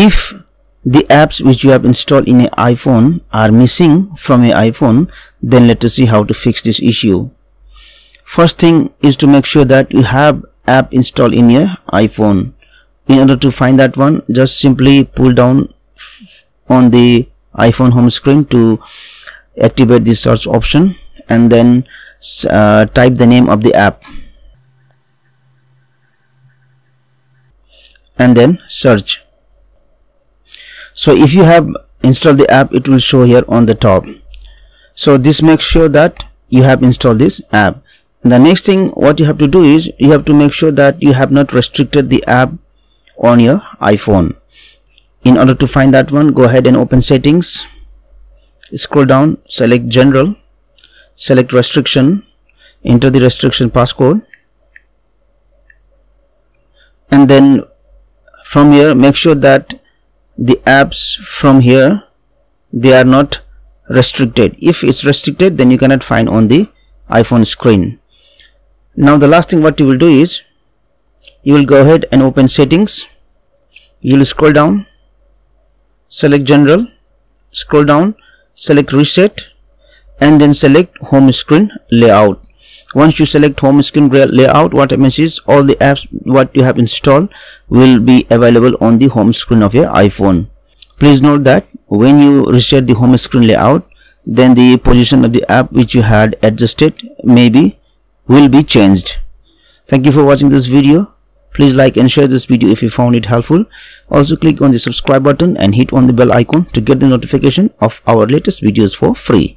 If the apps which you have installed in an iPhone are missing from an iPhone, then let us see how to fix this issue. First thing is to make sure that you have app installed in your iPhone. In order to find that one, just simply pull down on the iPhone home screen to activate the search option, and then type the name of the app and then search. So if you have installed the app, it will show here on the top. So this makes sure that you have installed this app. The next thing what you have to do is you have to make sure that you have not restricted the app on your iPhone. In order to find that one, go ahead and open settings, scroll down, select general, select restriction, enter the restriction passcode, and then from here make sure that the apps from here, they are not restricted. If it's restricted, then you cannot find on the iPhone screen. Now the last thing what you will do is you will go ahead and open settings, you will scroll down, select general, scroll down, select reset, and then select home screen layout. Once you select home screen layout, what happens is all the apps what you have installed will be available on the home screen of your iPhone. Please note that when you reset the home screen layout, then the position of the app which you had adjusted will be changed. Thank you for watching this video. Please like and share this video if you found it helpful. Also click on the subscribe button and hit on the bell icon to get the notification of our latest videos for free.